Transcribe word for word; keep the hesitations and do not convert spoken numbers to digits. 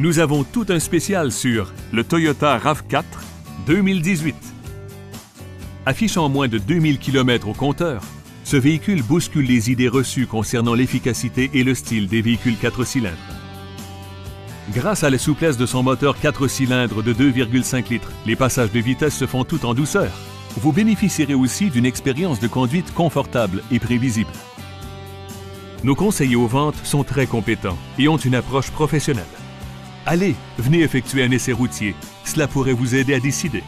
Nous avons tout un spécial sur le Toyota RAV quatre deux mille dix-huit. Affichant moins de deux mille kilomètres au compteur, ce véhicule bouscule les idées reçues concernant l'efficacité et le style des véhicules quatre cylindres. Grâce à la souplesse de son moteur quatre cylindres de deux virgule cinq litres, les passages de vitesse se font tout en douceur. Vous bénéficierez aussi d'une expérience de conduite confortable et prévisible. Nos conseillers aux ventes sont très compétents et ont une approche professionnelle. Allez, venez effectuer un essai routier, cela pourrait vous aider à décider.